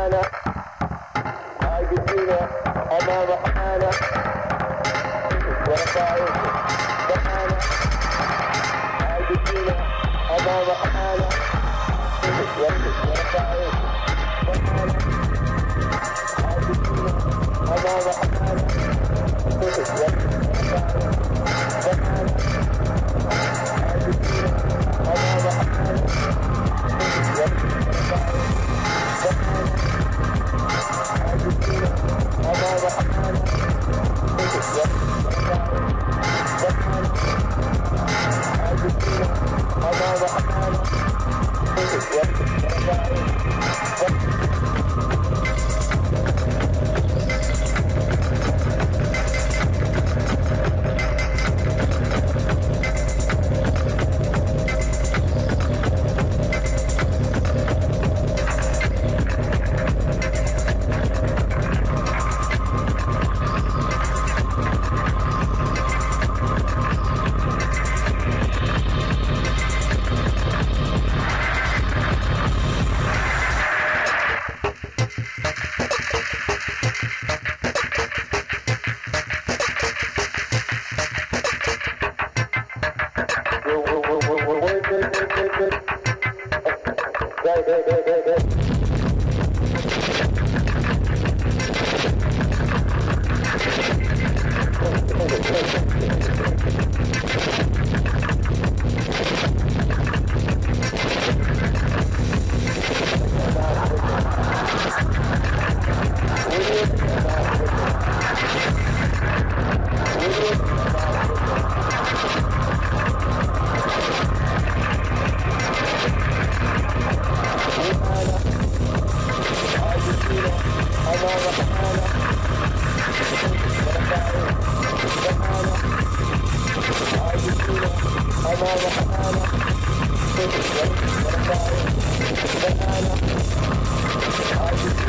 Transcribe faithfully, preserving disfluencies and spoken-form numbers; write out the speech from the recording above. Havana, Argentina, Havana, Havana. What about it? Havana, Argentina, Havana, Havana. What about it? Havana, Argentina, Havana, Havana. Go, go, go, go, go. I